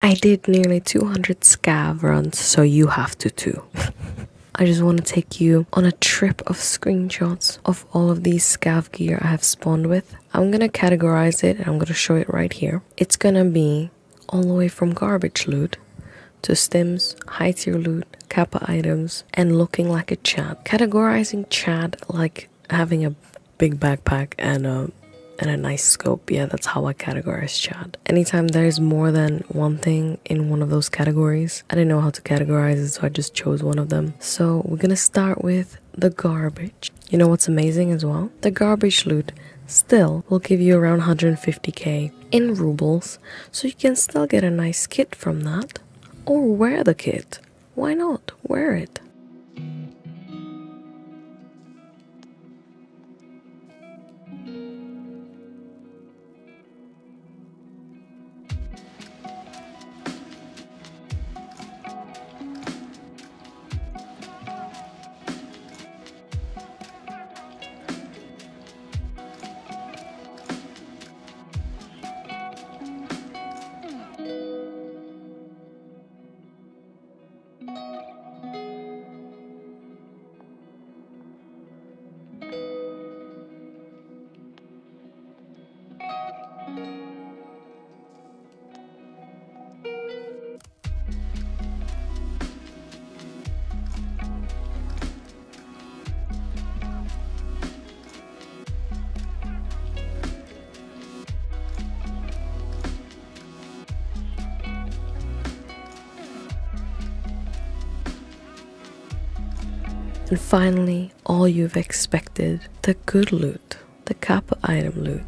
I did nearly 200 Scav runs, so you have to too. I just want to take you on a trip of screenshots of all of these Scav gear I have spawned with. I'm going to categorize it and I'm going to show it right here. It's going to be all the way from garbage loot to stims, high tier loot, kappa items, and looking like a Chad. Categorizing Chad like having a big backpack and a nice scope. Yeah, that's how I categorize Chad. Anytime there's more than one thing in one of those categories, I didn't know how to categorize it, so I just chose one of them. So we're gonna start with the garbage. You know what's amazing as well? The garbage loot still will give you around 150k in Roubles, so you can still get a nice kit from that, or wear the kit. Why not? Wear it. And finally, all you've expected, the good loot, the kappa item loot.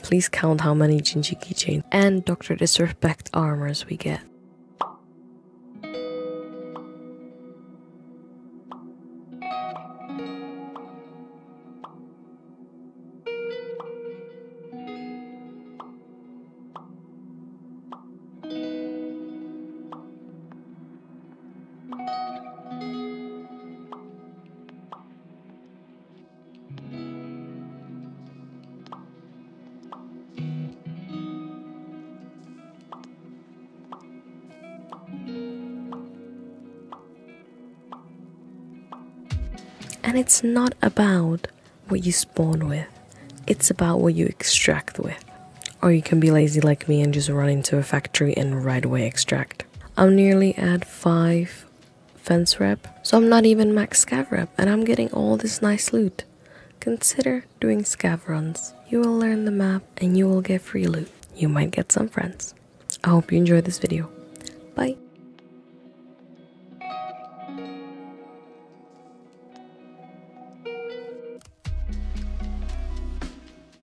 Please count how many Jinji keychains and Dr. Disrespect armors we get. And it's not about what you spawn with, it's about what you extract with. Or you can be lazy like me and just run into a factory and right away extract. I'm nearly at 5 fence rep, so I'm not even max scav rep and I'm getting all this nice loot. Consider doing scav runs. You will learn the map and you will get free loot. You might get some friends. I hope you enjoyed this video. Bye.